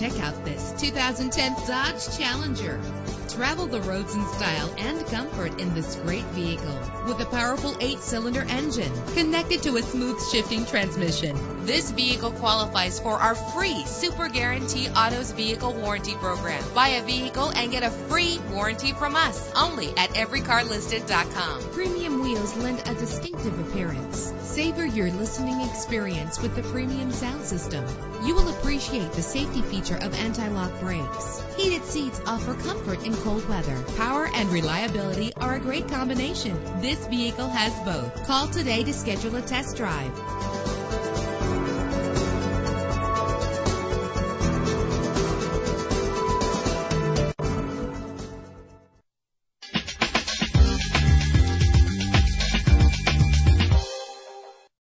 Check out this 2010 Dodge Challenger. Travel the roads in style and comfort in this great vehicle. With a powerful 8-cylinder engine connected to a smooth shifting transmission, this vehicle qualifies for our free Super Guarantee Autos Vehicle Warranty Program. Buy a vehicle and get a free warranty from us only at everycarlisted.com. Premium wheels lend a distinctive appearance. Savor your listening experience with the premium sound system. You will appreciate the safety feature of anti-lock brakes. Heated seats offer comfort in cold weather. Power and reliability are a great combination. This vehicle has both. Call today to schedule a test drive.